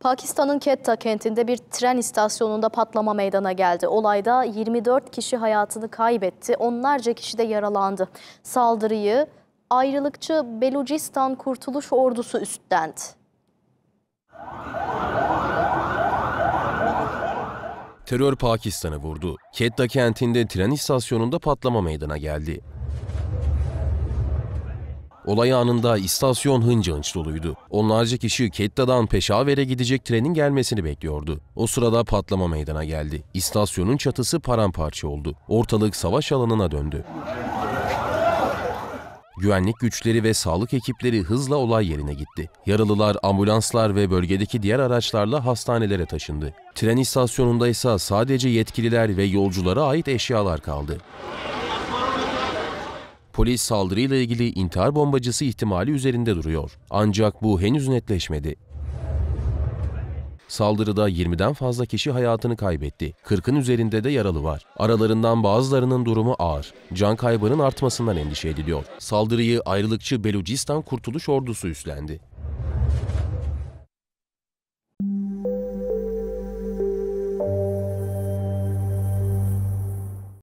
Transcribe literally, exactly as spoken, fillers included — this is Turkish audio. Pakistan'ın Quetta kentinde bir tren istasyonunda patlama meydana geldi. Olayda yirmi dört kişi hayatını kaybetti, onlarca kişi de yaralandı. Saldırıyı ayrılıkçı Belucistan Kurtuluş Ordusu üstlendi. Terör Pakistan'ı vurdu. Quetta kentinde tren istasyonunda patlama meydana geldi. Olay anında istasyon hınca hınç doluydu. Onlarca kişi Quetta'dan Peşaver'e gidecek trenin gelmesini bekliyordu. O sırada patlama meydana geldi. İstasyonun çatısı paramparça oldu. Ortalık savaş alanına döndü. Güvenlik güçleri ve sağlık ekipleri hızla olay yerine gitti. Yaralılar ambulanslar ve bölgedeki diğer araçlarla hastanelere taşındı. Tren istasyonunda ise sadece yetkililer ve yolculara ait eşyalar kaldı. Polis saldırıyla ilgili intihar bombacısı ihtimali üzerinde duruyor. Ancak bu henüz netleşmedi. Saldırıda yirmiden fazla kişi hayatını kaybetti. kırkın üzerinde de yaralı var. Aralarından bazılarının durumu ağır. Can kaybının artmasından endişe ediliyor. Saldırıyı ayrılıkçı Belucistan Kurtuluş Ordusu üstlendi.